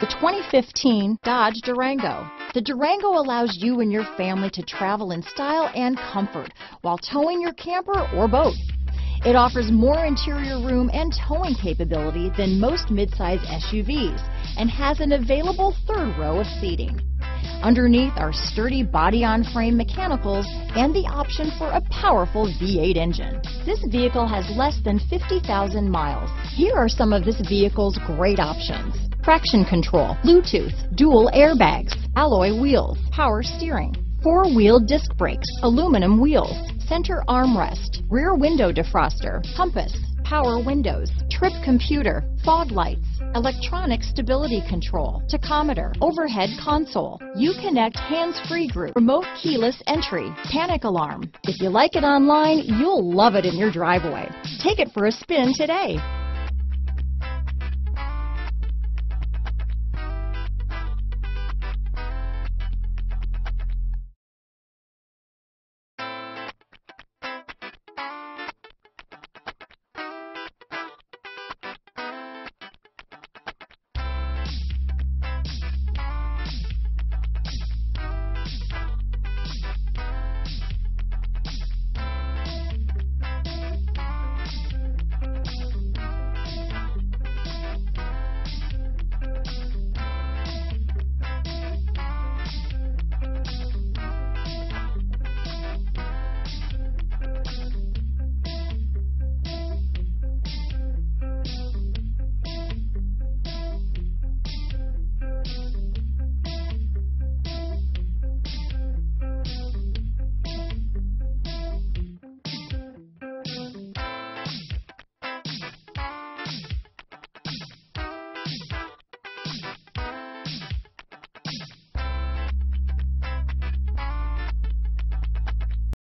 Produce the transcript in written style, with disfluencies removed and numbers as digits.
The 2015 Dodge Durango. The Durango allows you and your family to travel in style and comfort while towing your camper or boat. It offers more interior room and towing capability than most midsize SUVs and has an available third row of seating. Underneath are sturdy body-on-frame mechanicals and the option for a powerful V8 engine. This vehicle has less than 50,000 miles. Here are some of this vehicle's great options: traction control, Bluetooth, dual airbags, alloy wheels, power steering, four-wheel disc brakes, aluminum wheels, center armrest, rear window defroster, compass, power windows, trip computer, fog lights, electronic stability control, tachometer, overhead console, Uconnect hands-free group, remote keyless entry, panic alarm. If you like it online, you'll love it in your driveway. Take it for a spin today.